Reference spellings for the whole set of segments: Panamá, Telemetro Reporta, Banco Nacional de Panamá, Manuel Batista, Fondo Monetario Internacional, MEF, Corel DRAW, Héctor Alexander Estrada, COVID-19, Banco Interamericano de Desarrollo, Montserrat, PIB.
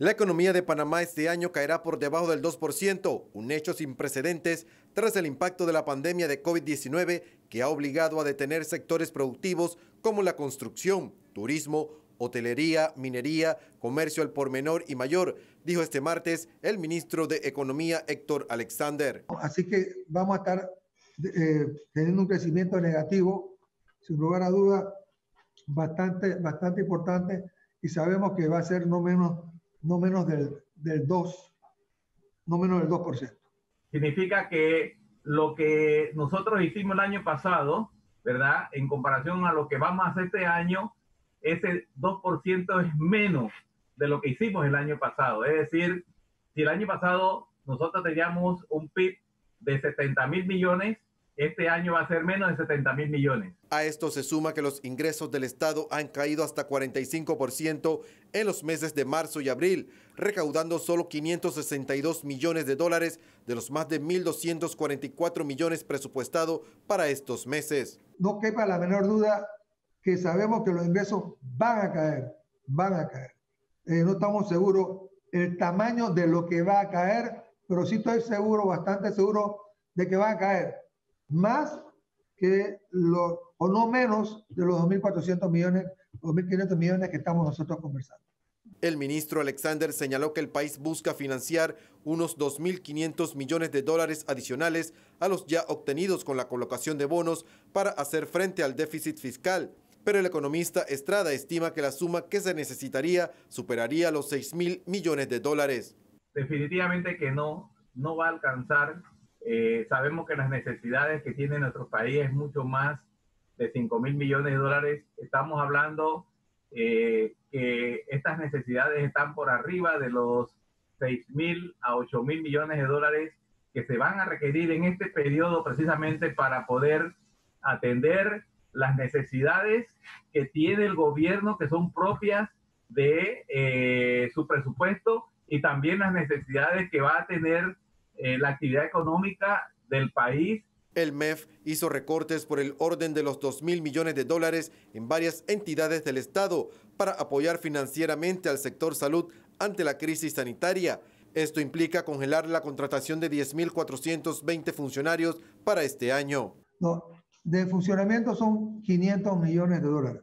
La economía de Panamá este año caerá por debajo del 2%, un hecho sin precedentes tras el impacto de la pandemia de COVID-19 que ha obligado a detener sectores productivos como la construcción, turismo, hotelería, minería, comercio al por menor y mayor, dijo este martes el ministro de Economía Héctor Alexander. Así que vamos a estar teniendo un crecimiento negativo, sin lugar a dudas, bastante importante, y sabemos que va a ser no menos del 2%. Significa que lo que nosotros hicimos el año pasado, ¿verdad?, en comparación a lo que vamos a hacer este año, ese 2% es menos de lo que hicimos el año pasado. Es decir, si el año pasado nosotros teníamos un PIB de 70.000 millones, este año va a ser menos de 70.000 millones. A esto se suma que los ingresos del Estado han caído hasta 45% en los meses de marzo y abril, recaudando solo 562 millones de dólares de los más de 1.244 millones presupuestados para estos meses. No quepa la menor duda que sabemos que los ingresos van a caer. No estamos seguros el tamaño de lo que va a caer, pero sí estoy seguro, bastante seguro, de que van a caer más que o no menos de los 2.400 millones, 2.500 millones que estamos nosotros conversando. El ministro Alexander señaló que el país busca financiar unos 2.500 millones de dólares adicionales a los ya obtenidos con la colocación de bonos para hacer frente al déficit fiscal. Pero el economista Estrada estima que la suma que se necesitaría superaría los 6.000 millones de dólares. Definitivamente que no va a alcanzar. Sabemos que las necesidades que tiene nuestro país es mucho más de 5.000 millones de dólares. Estamos hablando que estas necesidades están por arriba de los 6.000 a 8.000 millones de dólares que se van a requerir en este periodo precisamente para poder atender las necesidades que tiene el gobierno, que son propias de su presupuesto, y también las necesidades que va a tener la actividad económica del país. El MEF hizo recortes por el orden de los 2.000 millones de dólares en varias entidades del Estado para apoyar financieramente al sector salud ante la crisis sanitaria. Esto implica congelar la contratación de 10.420 funcionarios para este año. No, de funcionamiento son 500 millones de dólares.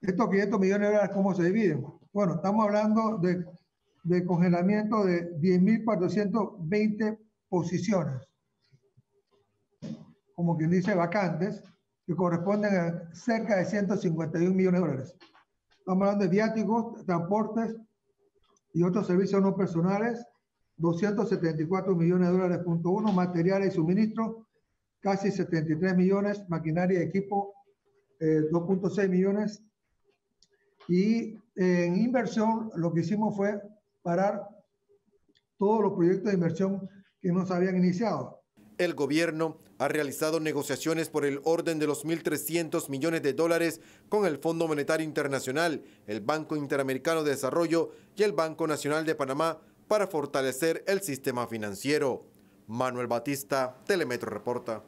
Estos 500 millones de dólares, ¿cómo se dividen? Bueno, estamos hablando de congelamiento de 10.420 posiciones, como quien dice, vacantes, que corresponden a cerca de 151 millones de dólares. Estamos hablando de viáticos, transportes y otros servicios no personales, 274 millones de dólares, .1, materiales y suministros, casi 73 millones, maquinaria y equipo, 2.6 millones. Y en inversión lo que hicimos fue parar todos los proyectos de inversión que no se habían iniciado. El gobierno ha realizado negociaciones por el orden de los 1.300 millones de dólares con el Fondo Monetario Internacional, el Banco Interamericano de Desarrollo y el Banco Nacional de Panamá para fortalecer el sistema financiero. Manuel Batista, Telemetro Reporta.